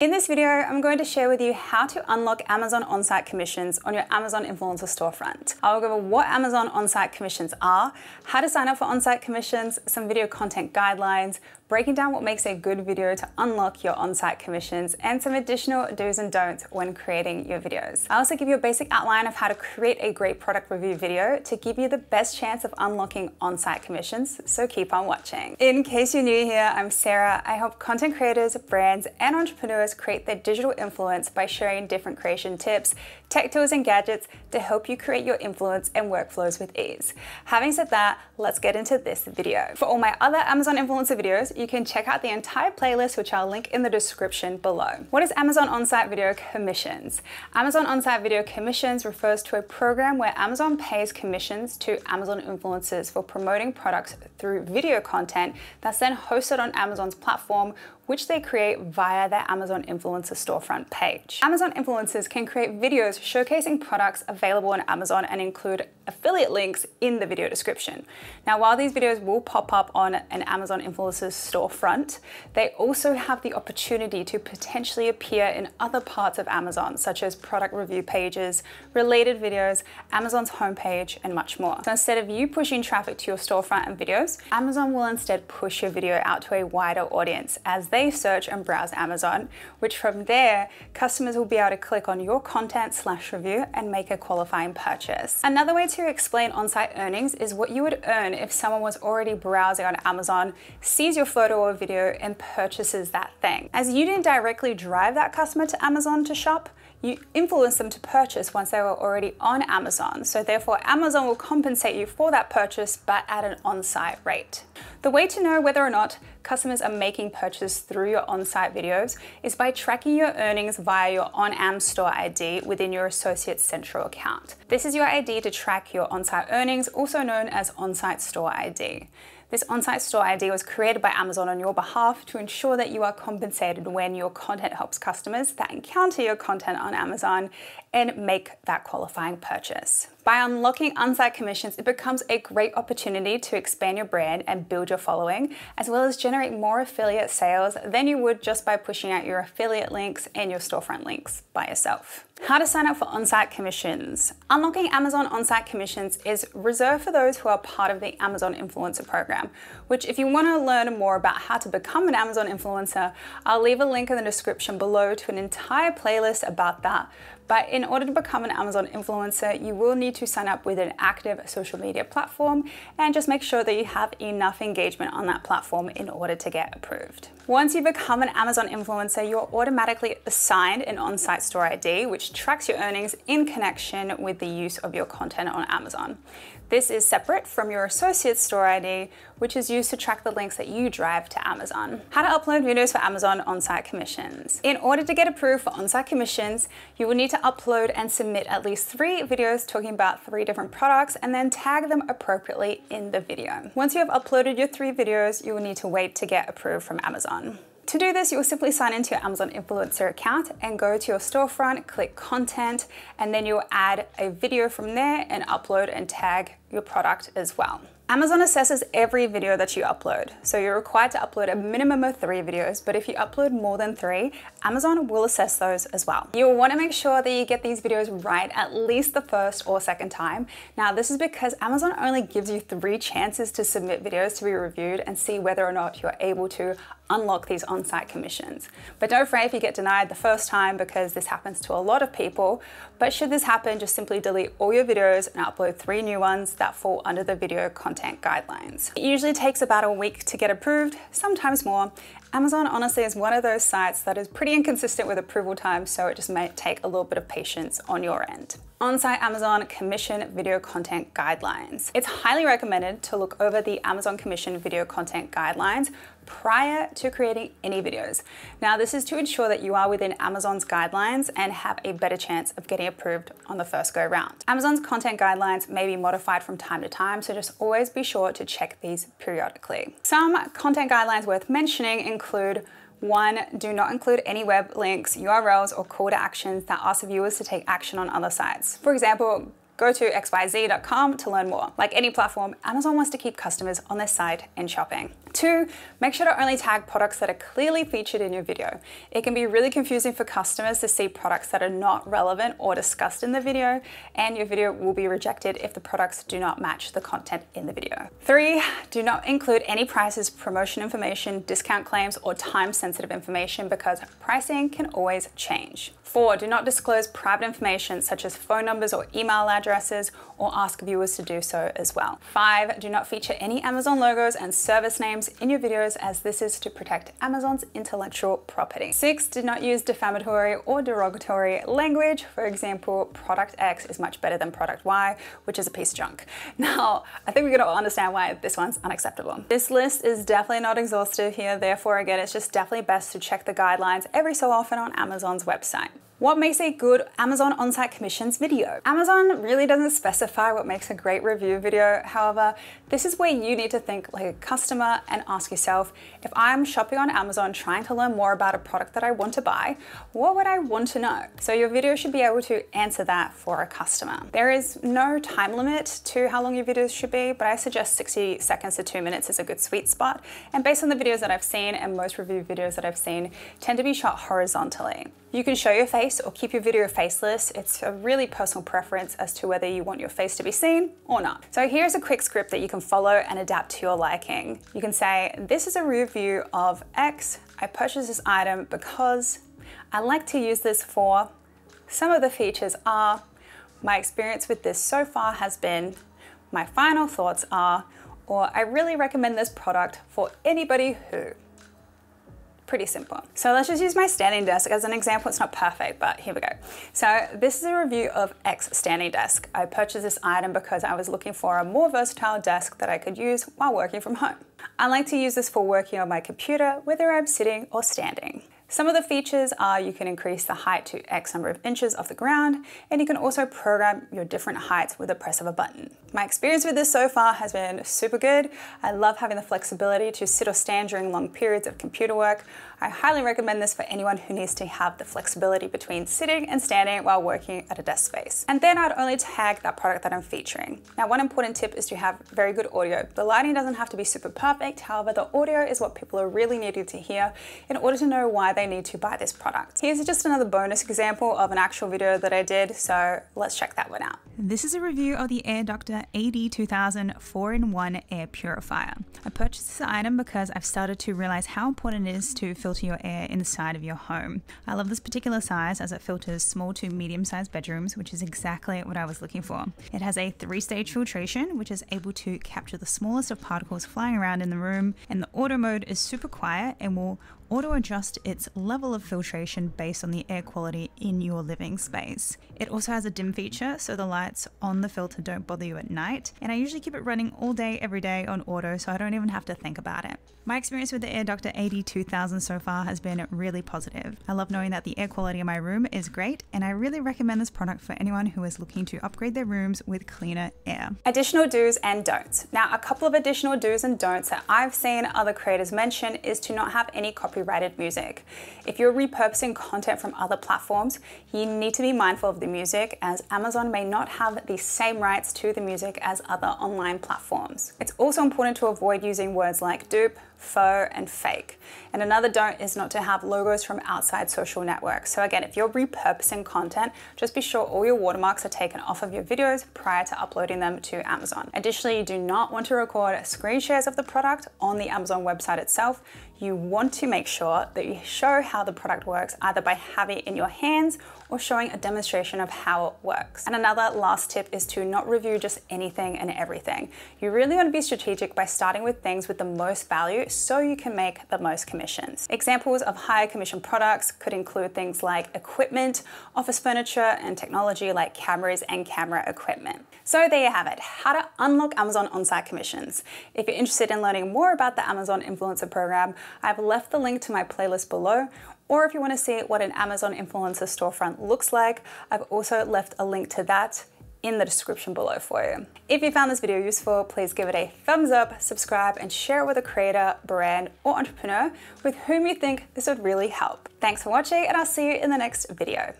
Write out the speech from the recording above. In this video, I'm going to share with you how to unlock Amazon on-site commissions on your Amazon Influencer Storefront. I will go over what Amazon on-site commissions are, how to sign up for on-site commissions, some video content guidelines, breaking down what makes a good video to unlock your on-site commissions, and some additional do's and don'ts when creating your videos. I also give you a basic outline of how to create a great product review video to give you the best chance of unlocking on-site commissions, so keep on watching. In case you're new here, I'm Sarah. I help content creators, brands, and entrepreneurs create their digital influence by sharing different creation tips, tech tools, and gadgets to help you create your influence and workflows with ease. Having said that, let's get into this video. For all my other Amazon influencer videos, you can check out the entire playlist, which I'll link in the description below. What is Amazon on-site video commissions? Amazon on-site video commissions refers to a program where Amazon pays commissions to Amazon influencers for promoting products through video content that's then hosted on Amazon's platform, which they create via their Amazon Influencer Storefront page. Amazon influencers can create videos showcasing products available on Amazon and include affiliate links in the video description. Now, while these videos will pop up on an Amazon Influencer Storefront, they also have the opportunity to potentially appear in other parts of Amazon, such as product review pages, related videos, Amazon's homepage, and much more. So instead of you pushing traffic to your storefront and videos, Amazon will instead push your video out to a wider audience as they search and browse Amazon, which from there, customers will be able to click on your content/review and make a qualifying purchase. Another way to explain on-site earnings is what you would earn if someone was already browsing on Amazon, sees your photo or video, and purchases that thing. As you didn't directly drive that customer to Amazon to shop, you influence them to purchase once they were already on Amazon. So therefore, Amazon will compensate you for that purchase, but at an on-site rate. The way to know whether or not customers are making purchases through your on-site videos is by tracking your earnings via your on-Am Store ID within your Associates Central account. This is your ID to track your on-site earnings, also known as on-site store ID. This on-site store ID was created by Amazon on your behalf to ensure that you are compensated when your content helps customers that encounter your content on Amazon and make that qualifying purchase. By unlocking on-site commissions, it becomes a great opportunity to expand your brand and build your following, as well as generate more affiliate sales than you would just by pushing out your affiliate links and your storefront links by yourself. How to sign up for on-site commissions. Unlocking Amazon on-site commissions is reserved for those who are part of the Amazon Influencer Program, which if you want to learn more about how to become an Amazon influencer, I'll leave a link in the description below to an entire playlist about that. But in order to become an Amazon influencer, you will need to sign up with an active social media platform and just make sure that you have enough engagement on that platform in order to get approved. Once you become an Amazon influencer, you're automatically assigned an on-site store ID, which tracks your earnings in connection with the use of your content on Amazon. This is separate from your Associates Store ID, which is used to track the links that you drive to Amazon. How to upload videos for Amazon on-site commissions. In order to get approved for on-site commissions, you will need to upload and submit at least 3 videos talking about 3 different products and then tag them appropriately in the video. Once you have uploaded your 3 videos, you will need to wait to get approved from Amazon. To do this, you will simply sign into your Amazon Influencer account and go to your storefront, click content, and then you'll add a video from there and upload and tag your product as well. Amazon assesses every video that you upload, so you're required to upload a minimum of 3 videos, but if you upload more than 3, Amazon will assess those as well. You'll want to make sure that you get these videos right at least the first or second time. Now, this is because Amazon only gives you 3 chances to submit videos to be reviewed and see whether or not you're able to unlock these on-site commissions. But don't fret if you get denied the first time, because this happens to a lot of people. But should this happen, just simply delete all your videos and upload 3 new ones that fall under the video content guidelines. It usually takes about a week to get approved, sometimes more. Amazon honestly is one of those sites that is pretty inconsistent with approval time, so it just may take a little bit of patience on your end. On-site Amazon commission video content guidelines. It's highly recommended to look over the Amazon commission video content guidelines prior to creating any videos. Now, this is to ensure that you are within Amazon's guidelines and have a better chance of getting approved on the first go round. Amazon's content guidelines may be modified from time to time, so just always be sure to check these periodically. Some content guidelines worth mentioning include: 1, do not include any web links, URLs, or call to actions that ask viewers to take action on other sites. For example, go to xyz.com to learn more. Like any platform, Amazon wants to keep customers on their site and shopping. Two, make sure to only tag products that are clearly featured in your video. It can be really confusing for customers to see products that are not relevant or discussed in the video, and your video will be rejected if the products do not match the content in the video. Three, do not include any prices, promotion information, discount claims, or time-sensitive information because pricing can always change. Four, do not disclose private information such as phone numbers or email addresses, or ask viewers to do so as well. Five, do not feature any Amazon logos and service names in your videos, as this is to protect Amazon's intellectual property. Six, do not use defamatory or derogatory language. For example, product X is much better than product Y, which is a piece of junk. Now, I think we can all understand why this one's unacceptable. This list is definitely not exhaustive here. Therefore, again, it's just definitely best to check the guidelines every so often on Amazon's website. What makes a good Amazon on-site commissions video? Amazon really doesn't specify what makes a great review video. However, this is where you need to think like a customer and ask yourself, if I'm shopping on Amazon trying to learn more about a product that I want to buy, what would I want to know? So your video should be able to answer that for a customer. There is no time limit to how long your videos should be, but I suggest 60 seconds to 2 minutes is a good sweet spot. And based on the videos that I've seen, and most review videos that I've seen tend to be shot horizontally. You can show your face or keep your video faceless. It's a really personal preference as to whether you want your face to be seen or not. So here's a quick script that you can follow and adapt to your liking. You can say, this is a review of X. I purchased this item because I like to use this for, some of the features are, my experience with this so far has been, my final thoughts are, or I really recommend this product for anybody who. Pretty simple. So let's just use my standing desk as an example. It's not perfect, but here we go. So this is a review of X standing desk. I purchased this item because I was looking for a more versatile desk that I could use while working from home. I like to use this for working on my computer, whether I'm sitting or standing. Some of the features are you can increase the height to X number of inches off the ground, and you can also program your different heights with the press of a button. My experience with this so far has been super good. I love having the flexibility to sit or stand during long periods of computer work. I highly recommend this for anyone who needs to have the flexibility between sitting and standing while working at a desk space. And then I'd only tag that product that I'm featuring. Now, one important tip is to have very good audio. The lighting doesn't have to be super perfect. However, the audio is what people are really needing to hear in order to know why they need to buy this product. Here's just another bonus example of an actual video that I did, so let's check that one out. This is a review of the Air Doctor AD2000 4-in-1 air purifier. I purchased this item because I've started to realize how important it is to filter your air inside of your home. I love this particular size as it filters small to medium-sized bedrooms, which is exactly what I was looking for. It has a 3-stage filtration, which is able to capture the smallest of particles flying around in the room, and the auto mode is super quiet and will auto-adjust its level of filtration based on the air quality in your living space. It also has a dim feature, so the lights on the filter don't bother you at night, and I usually keep it running all day every day on auto, so I don't even have to think about it. My experience with the Air Doctor AD2000 so far has been really positive. I love knowing that the air quality in my room is great, and I really recommend this product for anyone who is looking to upgrade their rooms with cleaner air. Additional do's and don'ts. Now, a couple of additional do's and don'ts that I've seen other creators mention is to not have any copyrighted music. If you're repurposing content from other platforms, you need to be mindful of the music, as Amazon may not have the same rights to the music as other online platforms. It's also important to avoid using words like dupe, faux, and fake. And another don't is not to have logos from outside social networks. So again, if you're repurposing content, just be sure all your watermarks are taken off of your videos prior to uploading them to Amazon. Additionally, you do not want to record screen shares of the product on the Amazon website itself. You want to make sure that you show how the product works, either by having it in your hands or showing a demonstration of how it works. And another last tip is to not review just anything and everything. You really want to be strategic by starting with things with the most value so you can make the most commissions. Examples of higher commission products could include things like equipment, office furniture, and technology like cameras and camera equipment. So there you have it, how to unlock Amazon on-site commissions. If you're interested in learning more about the Amazon Influencer Program, I've left the link to my playlist below, or if you want to see what an Amazon Influencer Storefront looks like, I've also left a link to that in the description below for you. If you found this video useful, please give it a thumbs up, subscribe, and share it with a creator, brand, or entrepreneur with whom you think this would really help. Thanks for watching, and I'll see you in the next video.